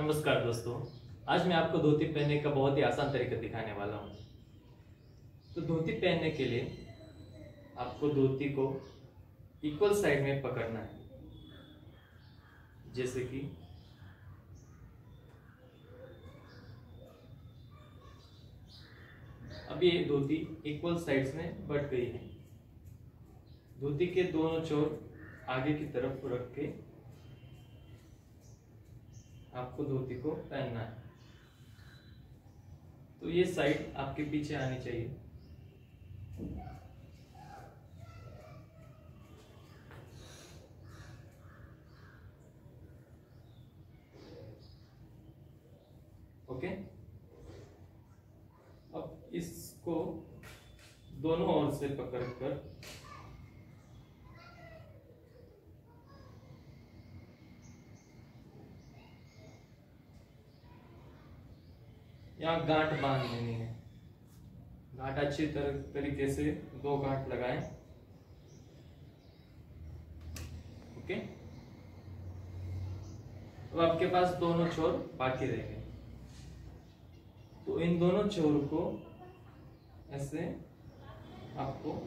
नमस्कार दोस्तों, आज मैं आपको धोती पहनने का बहुत ही आसान तरीका दिखाने वाला हूँ। तो धोती पहनने के लिए आपको धोती को इक्वल साइड में पकड़ना है, जैसे कि अब ये धोती इक्वल साइड्स में बट गई है। धोती के दोनों छोर आगे की तरफ रख के आपको धोती को पहनना है। तो ये साइड आपके पीछे आनी चाहिए। ओके, अब इसको दोनों ओर से पकड़कर यहाँ गांठ बांध लेनी है। गांठ अच्छी तरीके से दो गांठ लगाएं। ओके, अब आपके पास दोनों छोर बाकी रह गए, तो इन दोनों छोर को ऐसे आपको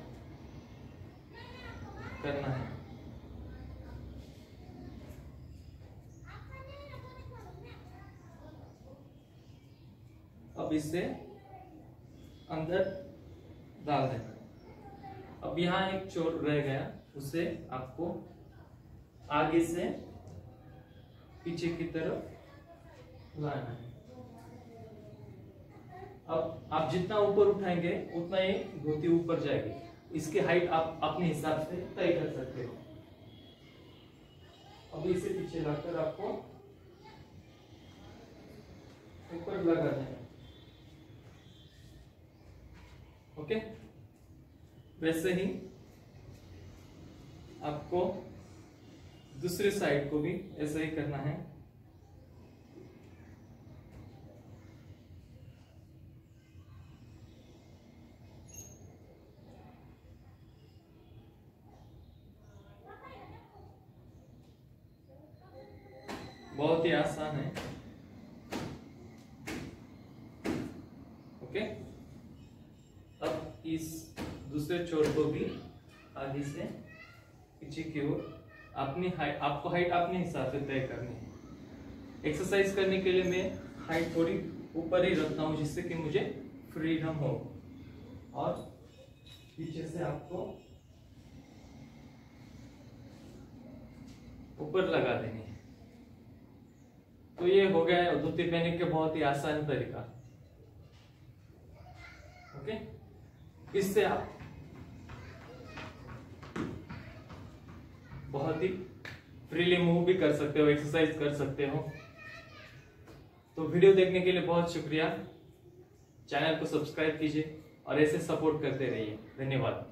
करना है। अब इसे अंदर डाल देना। अब यहाँ एक छोर रह गया, उसे आपको आगे से पीछे की तरफ लाना है। अब आप जितना ऊपर उठाएंगे उतना ही धोती ऊपर जाएगी। इसकी हाइट आप अपने हिसाब से तय कर सकते हो। अब इसे पीछे लाकर आपको ऊपर लगाना है। ओके, वैसे ही आपको दूसरी साइड को भी ऐसा ही करना है। बहुत ही आसान है। ओके, अब इस दूसरे छोर को भी आगे से पीछे की ओर आपको हाइट अपने हिसाब से तय करनी है। एक्सरसाइज करने के लिए मैं हाइट थोड़ी ऊपर ही रखता हूँ, जिससे कि मुझे फ्रीडम हो। और पीछे से आपको ऊपर लगा देनी है। तो ये हो गया है धोती पहनने के बहुत ही आसान तरीका। ओके, इससे आप बहुत ही फ्रीली मूव भी कर सकते हो, एक्सरसाइज कर सकते हो। तो वीडियो देखने के लिए बहुत शुक्रिया। चैनल को सब्सक्राइब कीजिए और ऐसे सपोर्ट करते रहिए। धन्यवाद।